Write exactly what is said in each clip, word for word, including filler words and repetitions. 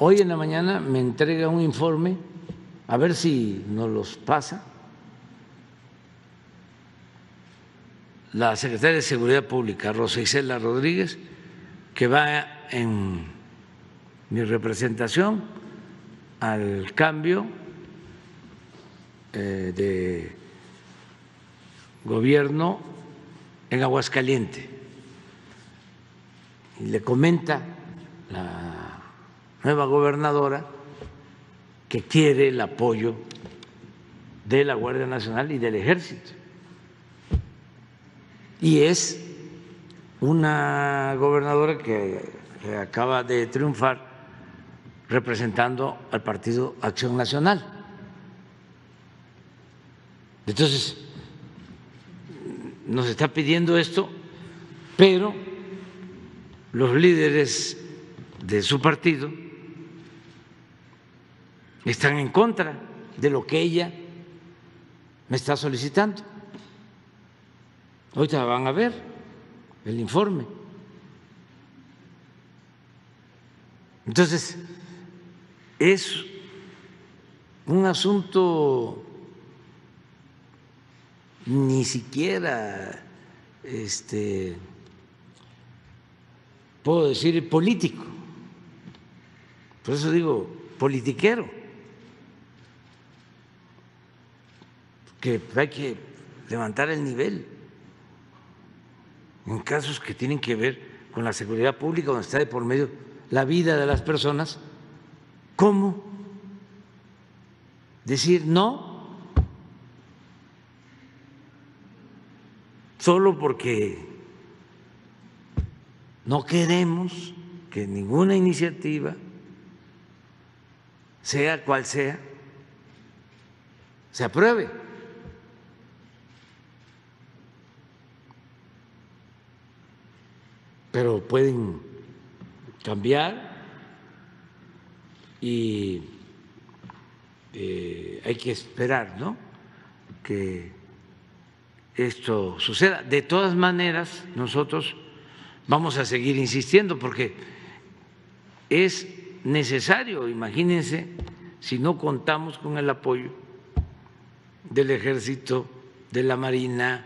Hoy en la mañana me entrega un informe, a ver si nos los pasa, la secretaria de Seguridad Pública, Rosa Isela Rodríguez, que va en mi representación al cambio de gobierno en Aguascalientes. Y le comenta la nueva gobernadora que quiere el apoyo de la Guardia Nacional y del Ejército. Y es una gobernadora que acaba de triunfar representando al Partido Acción Nacional. Entonces, nos está pidiendo esto, pero los líderes de su partido están en contra de lo que ella me está solicitando. Ahorita van a ver el informe. Entonces, es un asunto ni siquiera este puedo decir político, por eso digo politiquero, que hay que levantar el nivel en casos que tienen que ver con la seguridad pública, donde está de por medio la vida de las personas. ¿Cómo decir no solo porque no queremos que ninguna iniciativa, sea cual sea, se apruebe? Pero pueden cambiar y eh, hay que esperar, ¿no?, que esto suceda. De todas maneras, nosotros vamos a seguir insistiendo porque es necesario. Imagínense si no contamos con el apoyo del Ejército, de la Marina,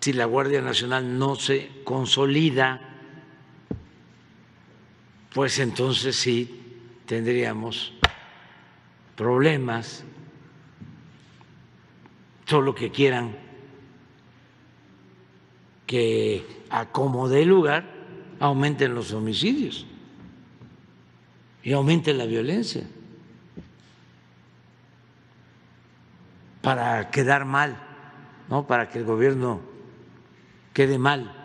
si la Guardia Nacional no se consolida, pues entonces sí tendríamos problemas, solo que quieran que acomode el lugar, aumenten los homicidios y aumente la violencia para quedar mal, ¿no?, para que el gobierno quede mal.